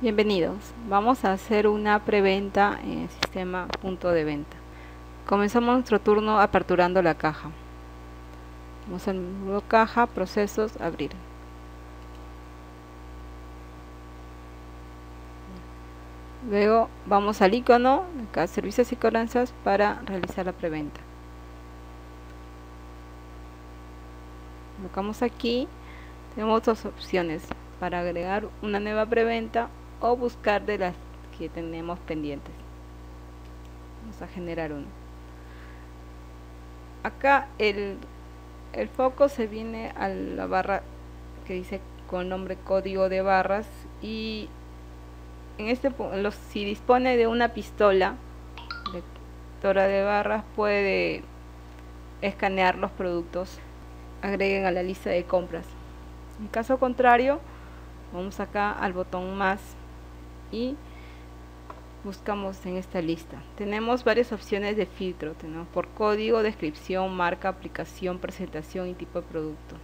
Bienvenidos, vamos a hacer una preventa en el sistema punto de venta. Comenzamos nuestro turno aperturando la caja. Vamos al menú caja, procesos, abrir. Luego vamos al icono, acá servicios y cobranzas para realizar la preventa. Colocamos aquí, tenemos dos opciones para agregar una nueva preventa o buscar de las que tenemos pendientes. Vamos a generar uno. Acá el foco se viene a la barra que dice con nombre código de barras, y en si dispone de una pistola lectora de barras puede escanear los productos, agreguen a la lista de compras. En caso contrario, vamos acá al botón más y buscamos en esta lista. Tenemos varias opciones de filtro, tenemos por código, descripción, marca, aplicación, presentación y tipo de producto.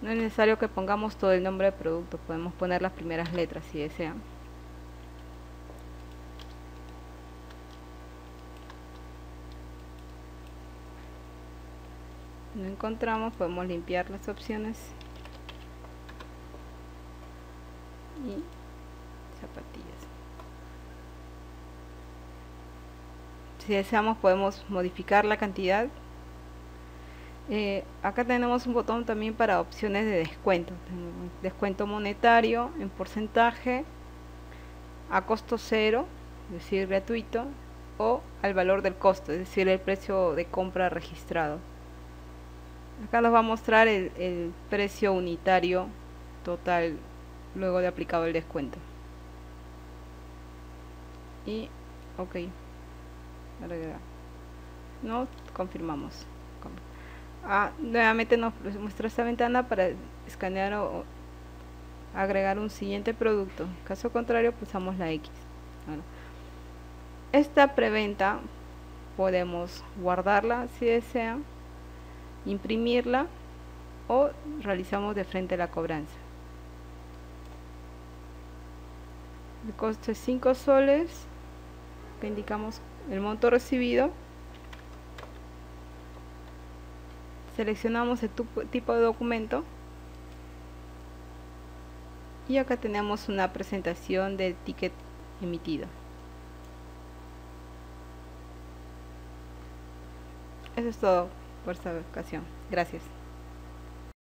No es necesario que pongamos todo el nombre de producto, podemos poner las primeras letras si desean. No encontramos, podemos limpiar las opciones. Y zapatillas. Si deseamos podemos modificar la cantidad. Acá tenemos un botón también para opciones de descuento. Descuento monetario en porcentaje, a costo cero, es decir gratuito, o al valor del costo, es decir el precio de compra registrado. Acá nos va a mostrar el precio unitario total luego de aplicado el descuento. Y ok, no confirmamos. Nuevamente nos muestra esta ventana para escanear o agregar un siguiente producto. En caso contrario pulsamos la X. Bueno, esta preventa podemos guardarla si desea, imprimirla o realizamos de frente la cobranza. El costo es 5 soles, que indicamos el monto recibido. Seleccionamos el tipo de documento y acá tenemos una presentación del ticket emitido. Eso es todo por esta ocasión. Gracias.